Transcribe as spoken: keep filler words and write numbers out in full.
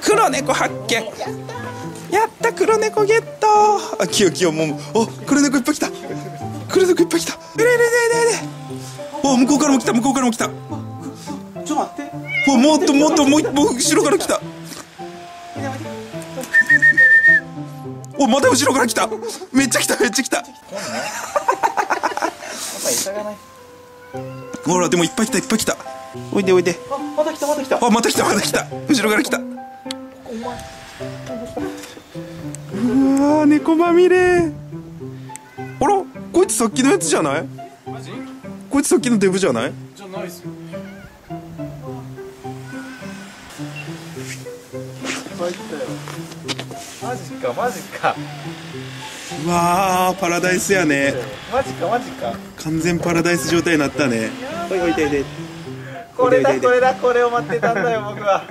黒猫発見、やった、黒猫ゲット。あ、きよきよ、もう、お、黒猫いっぱい来た、黒猫いっぱい来た。うれれれれれ、お、向こうからも来た、向こうからも来た。ちょっと待って、お、もっともっともう後ろから来た。お、また後ろから来た。めっちゃ来た、めっちゃ来た。ほら、でもいっぱい来た、いっぱい来た。おいでおいで。あ、また来た、また来た。あ、また来た、また来た。後ろから来た。うわ、猫まみれ。あら、こいつさっきのやつじゃない？マジ？こいつさっきのデブじゃない？じゃないっすよ。マジかマジか。うわー、パラダイスやね。マジかマジか。完全パラダイス状態になったね。おいおいでいで。これだこれだ、これを待ってたんだよ僕は。